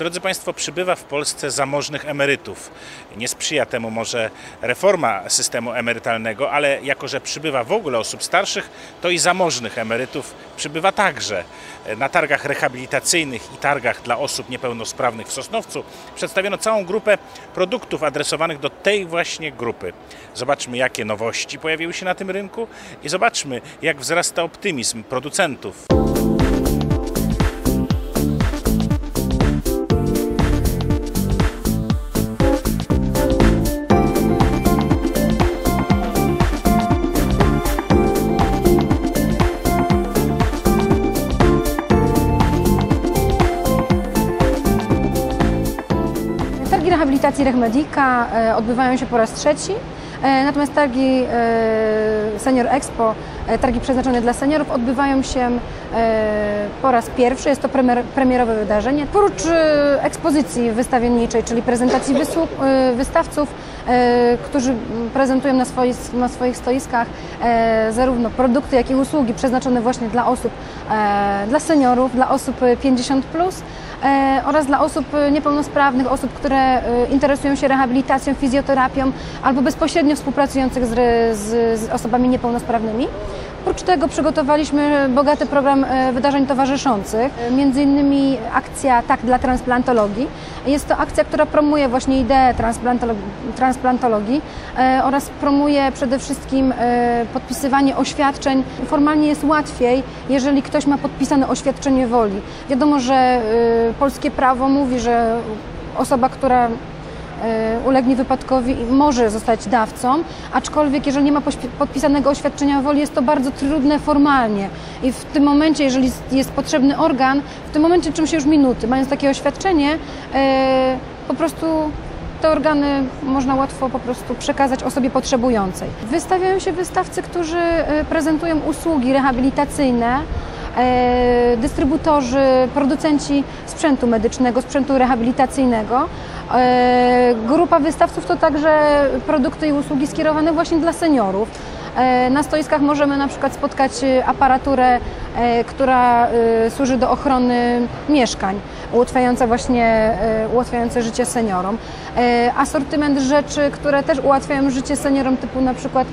Drodzy Państwo, przybywa w Polsce zamożnych emerytów. Nie sprzyja temu może reforma systemu emerytalnego, ale jako że przybywa w ogóle osób starszych, to i zamożnych emerytów przybywa także. Na targach rehabilitacyjnych i targach dla osób niepełnosprawnych w Sosnowcu przedstawiono całą grupę produktów adresowanych do tej właśnie grupy. Zobaczmy, jakie nowości pojawiły się na tym rynku i zobaczmy, jak wzrasta optymizm producentów. Targi rehabilitacji RehMedika odbywają się po raz trzeci, natomiast targi Senior Expo, targi przeznaczone dla seniorów, odbywają się po raz pierwszy. Jest to premierowe wydarzenie. Oprócz ekspozycji wystawienniczej, czyli prezentacji wystawców, którzy prezentują na swoich stoiskach zarówno produkty, jak i usługi przeznaczone właśnie dla osób, dla seniorów, dla osób 50+, oraz dla osób niepełnosprawnych, osób, które interesują się rehabilitacją, fizjoterapią albo bezpośrednio współpracujących z osobami niepełnosprawnymi. Oprócz tego przygotowaliśmy bogaty program wydarzeń towarzyszących, między innymi akcja Tak dla transplantologii. Jest to akcja, która promuje właśnie ideę transplantologii oraz promuje przede wszystkim podpisywanie oświadczeń. Formalnie jest łatwiej, jeżeli ktoś ma podpisane oświadczenie woli. Wiadomo, że polskie prawo mówi, że osoba, która ulegnie wypadkowi, może zostać dawcą, aczkolwiek jeżeli nie ma podpisanego oświadczenia woli, jest to bardzo trudne formalnie i w tym momencie, jeżeli jest potrzebny organ, w tym momencie czym się już minuty, mając takie oświadczenie, po prostu te organy można łatwo po prostu przekazać osobie potrzebującej. Wystawiają się wystawcy, którzy prezentują usługi rehabilitacyjne, dystrybutorzy, producenci sprzętu medycznego, sprzętu rehabilitacyjnego. Grupa wystawców to także produkty i usługi skierowane właśnie dla seniorów. Na stoiskach możemy na przykład spotkać aparaturę, która służy do ochrony mieszkań, ułatwiające życie seniorom. Asortyment rzeczy, które też ułatwiają życie seniorom, typu na przykład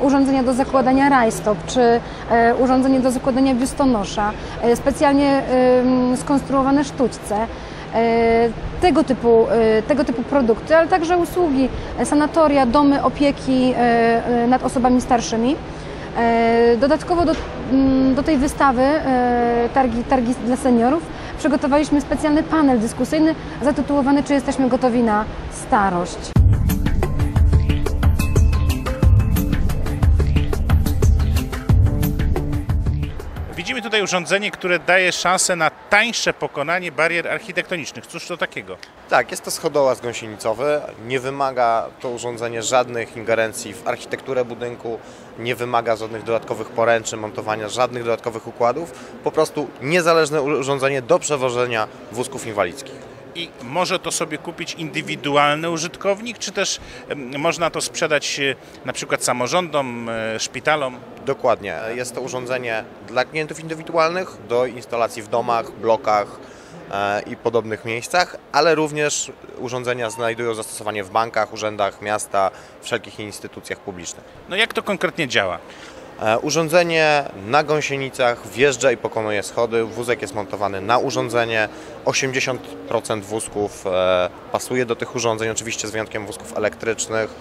urządzenia do zakładania rajstop, czy urządzenie do zakładania biustonosza, specjalnie skonstruowane sztućce. Tego typu produkty, ale także usługi, sanatoria, domy opieki nad osobami starszymi. Dodatkowo do tej wystawy targi dla seniorów przygotowaliśmy specjalny panel dyskusyjny zatytułowany "Czy jesteśmy gotowi na starość?". Widzimy tutaj urządzenie, które daje szansę na tańsze pokonanie barier architektonicznych. Cóż to takiego? Tak, jest to schodołaz gąsienicowy. Nie wymaga to urządzenie żadnych ingerencji w architekturę budynku, nie wymaga żadnych dodatkowych poręczy, montowania żadnych dodatkowych układów. Po prostu niezależne urządzenie do przewożenia wózków inwalidzkich. I może to sobie kupić indywidualny użytkownik, czy też można to sprzedać na przykład samorządom, szpitalom? Dokładnie. Jest to urządzenie dla klientów indywidualnych, do instalacji w domach, blokach i podobnych miejscach, ale również urządzenia znajdują zastosowanie w bankach, urzędach miasta, wszelkich instytucjach publicznych. No jak to konkretnie działa? Urządzenie na gąsienicach wjeżdża i pokonuje schody, wózek jest montowany na urządzenie, 80% wózków pasuje do tych urządzeń, oczywiście z wyjątkiem wózków elektrycznych,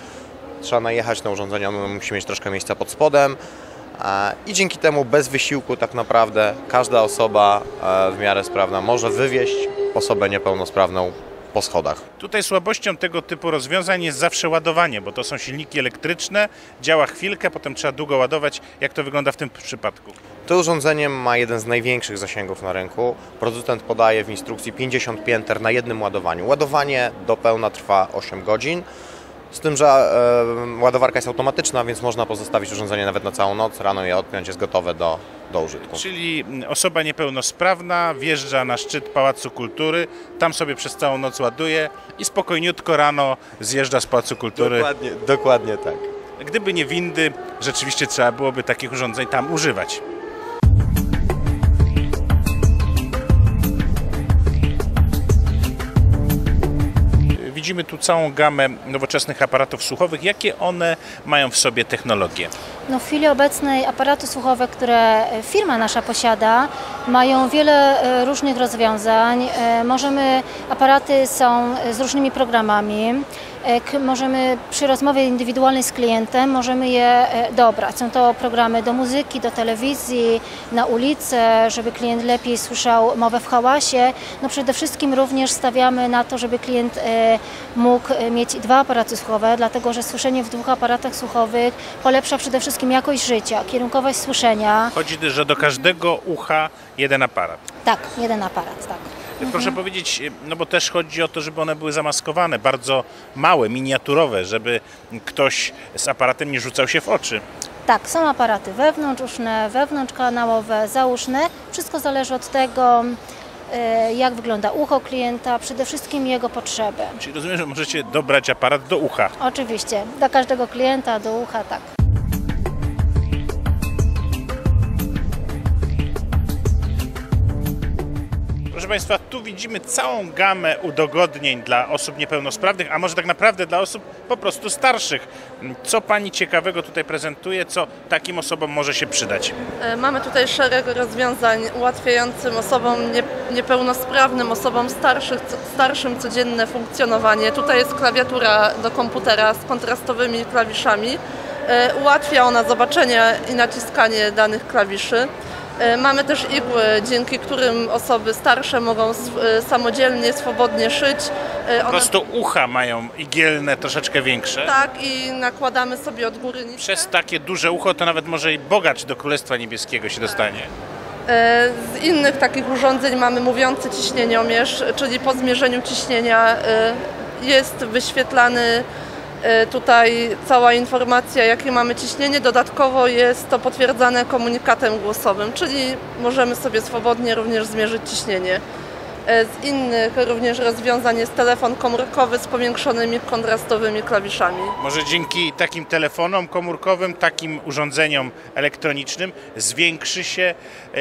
trzeba najechać na urządzenie, ono musi mieć troszkę miejsca pod spodem i dzięki temu bez wysiłku tak naprawdę każda osoba w miarę sprawna może wywieźć osobę niepełnosprawną po schodach. Tutaj słabością tego typu rozwiązań jest zawsze ładowanie, bo to są silniki elektryczne, działa chwilkę, potem trzeba długo ładować. Jak to wygląda w tym przypadku? To urządzenie ma jeden z największych zasięgów na rynku. Producent podaje w instrukcji 50 pięter na jednym ładowaniu. Ładowanie do pełna trwa 8 godzin, z tym, że ładowarka jest automatyczna, więc można pozostawić urządzenie nawet na całą noc, rano je odpiąć, jest gotowe do użytku. Czyli osoba niepełnosprawna wjeżdża na szczyt Pałacu Kultury, tam sobie przez całą noc ładuje i spokojniutko rano zjeżdża z Pałacu Kultury. Dokładnie tak. Gdyby nie windy, rzeczywiście trzeba byłoby takich urządzeń tam używać. widzimy tu całą gamę nowoczesnych aparatów słuchowych. Jakie one mają w sobie technologie? No, w chwili obecnej aparaty słuchowe, które firma nasza posiada, mają wiele różnych rozwiązań. Aparaty są z różnymi programami. Możemy przy rozmowie indywidualnej z klientem je dobrać. Są to programy do muzyki, do telewizji, na ulicę, żeby klient lepiej słyszał mowę w hałasie. No przede wszystkim również stawiamy na to, żeby klient mógł mieć dwa aparaty słuchowe, dlatego że słyszenie w dwóch aparatach słuchowych polepsza przede wszystkim jakość życia, kierunkowość słyszenia. Chodzi, że do każdego ucha jeden aparat. Tak, jeden aparat, tak. Proszę powiedzieć, no bo też chodzi o to, żeby one były zamaskowane, bardzo małe, miniaturowe, żeby ktoś z aparatem nie rzucał się w oczy. Tak, są aparaty wewnątrzuszne, wewnątrzkanałowe, zauszne. Wszystko zależy od tego, jak wygląda ucho klienta, przede wszystkim jego potrzeby. Czyli rozumiem, że możecie dobrać aparat do ucha. Oczywiście, dla każdego klienta, do ucha, tak. Proszę Państwa, tu widzimy całą gamę udogodnień dla osób niepełnosprawnych, a może tak naprawdę dla osób po prostu starszych. Co Pani ciekawego tutaj prezentuje, co takim osobom może się przydać? Mamy tutaj szereg rozwiązań ułatwiających osobom niepełnosprawnym, osobom starszym codzienne funkcjonowanie. Tutaj jest klawiatura do komputera z kontrastowymi klawiszami. Ułatwia ona zobaczenie i naciskanie danych klawiszy. Mamy też igły, dzięki którym osoby starsze mogą samodzielnie, swobodnie szyć. Po prostu ucha mają igielne, troszeczkę większe. Tak, i nakładamy sobie od góry niczkę. Przez takie duże ucho to nawet może i bogacz do Królestwa Niebieskiego się dostanie. Z innych takich urządzeń mamy mówiący ciśnieniomierz, czyli po zmierzeniu ciśnienia jest wyświetlany tutaj cała informacja, jakie mamy ciśnienie. Dodatkowo jest to potwierdzane komunikatem głosowym, czyli możemy sobie swobodnie również zmierzyć ciśnienie. Z innych również rozwiązań jest telefon komórkowy z powiększonymi kontrastowymi klawiszami. Może dzięki takim telefonom komórkowym, takim urządzeniom elektronicznym zwiększy się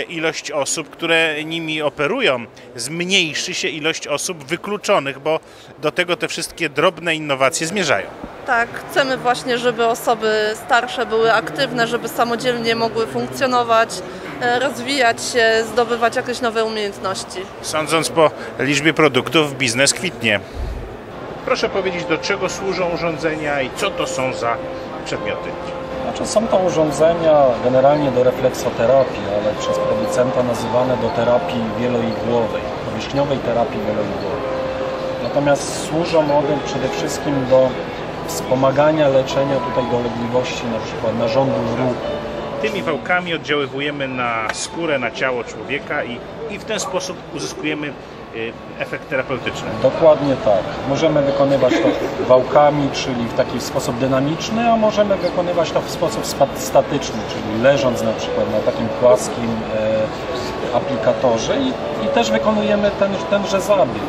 ilość osób, które nimi operują, zmniejszy się ilość osób wykluczonych, bo do tego te wszystkie drobne innowacje zmierzają. Tak, chcemy właśnie, żeby osoby starsze były aktywne, żeby samodzielnie mogły funkcjonować, rozwijać się, zdobywać jakieś nowe umiejętności. Sądząc po liczbie produktów, biznes kwitnie. Proszę powiedzieć, do czego służą urządzenia i co to są za przedmioty? Znaczy, są to urządzenia generalnie do refleksoterapii, ale przez producenta nazywane do terapii wieloigłowej, powierzchniowej terapii wieloigłowej. Natomiast służą one przede wszystkim do wspomagania leczenia tutaj dolegliwości, na przykład narządu ruchu. Tymi wałkami oddziaływujemy na skórę, na ciało człowieka i w ten sposób uzyskujemy efekt terapeutyczny. Dokładnie tak. Możemy wykonywać to wałkami, czyli w taki sposób dynamiczny, a możemy wykonywać to w sposób statyczny, czyli leżąc na przykład na takim płaskim aplikatorze i też wykonujemy tenże zabieg.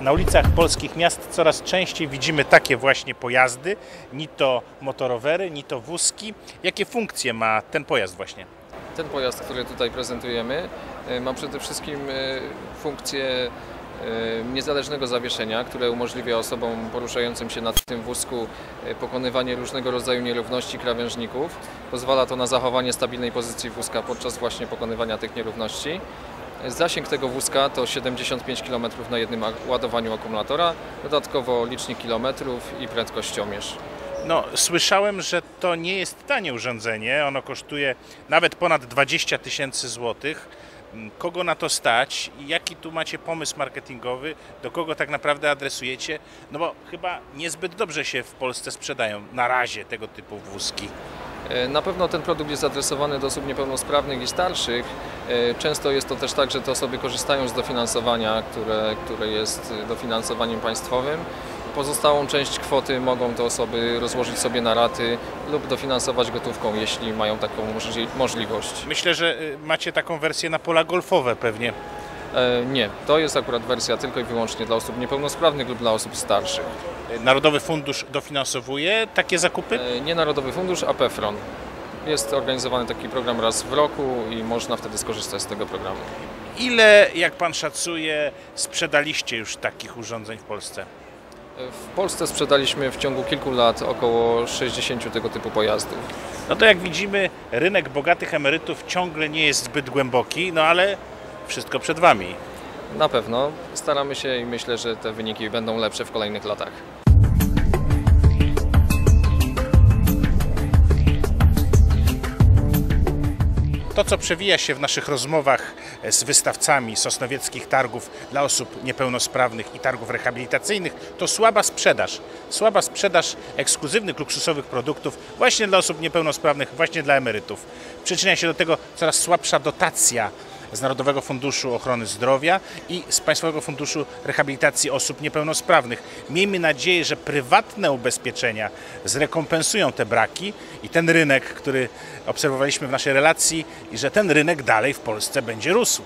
Na ulicach polskich miast coraz częściej widzimy takie właśnie pojazdy, ni to motorowery, ni to wózki. Jakie funkcje ma ten pojazd właśnie? Ten pojazd, który tutaj prezentujemy, ma przede wszystkim funkcję niezależnego zawieszenia, które umożliwia osobom poruszającym się na tym wózku pokonywanie różnego rodzaju nierówności krawężników. Pozwala to na zachowanie stabilnej pozycji wózka podczas właśnie pokonywania tych nierówności. Zasięg tego wózka to 75 km na jednym ładowaniu akumulatora, dodatkowo licznik kilometrów i prędkościomierz. No, słyszałem, że to nie jest tanie urządzenie, ono kosztuje nawet ponad 20 000 złotych. Kogo na to stać? Jaki tu macie pomysł marketingowy? Do kogo tak naprawdę adresujecie? No bo chyba niezbyt dobrze się w Polsce sprzedają na razie tego typu wózki. Na pewno ten produkt jest adresowany do osób niepełnosprawnych i starszych. Często jest to też tak, że te osoby korzystają z dofinansowania, które jest dofinansowaniem państwowym. Pozostałą część kwoty mogą te osoby rozłożyć sobie na raty lub dofinansować gotówką, jeśli mają taką możliwość. Myślę, że macie taką wersję na pola golfowe pewnie. Nie, to jest akurat wersja tylko i wyłącznie dla osób niepełnosprawnych lub dla osób starszych. Narodowy Fundusz dofinansowuje takie zakupy? Nie Narodowy Fundusz, a PFRON. Jest organizowany taki program raz w roku i można wtedy skorzystać z tego programu. Ile, jak Pan szacuje, sprzedaliście już takich urządzeń w Polsce? W Polsce sprzedaliśmy w ciągu kilku lat około 60 tego typu pojazdów. No to jak widzimy, rynek bogatych emerytów ciągle nie jest zbyt głęboki, no ale wszystko przed Wami. Na pewno. Staramy się i myślę, że te wyniki będą lepsze w kolejnych latach. To, co przewija się w naszych rozmowach z wystawcami sosnowieckich targów dla osób niepełnosprawnych i targów rehabilitacyjnych, to słaba sprzedaż. Słaba sprzedaż ekskluzywnych, luksusowych produktów właśnie dla osób niepełnosprawnych, właśnie dla emerytów. Przyczynia się do tego coraz słabsza dotacja z Narodowego Funduszu Ochrony Zdrowia i z Państwowego Funduszu Rehabilitacji Osób Niepełnosprawnych. Miejmy nadzieję, że prywatne ubezpieczenia zrekompensują te braki i ten rynek, który obserwowaliśmy w naszej relacji, i że ten rynek dalej w Polsce będzie rósł.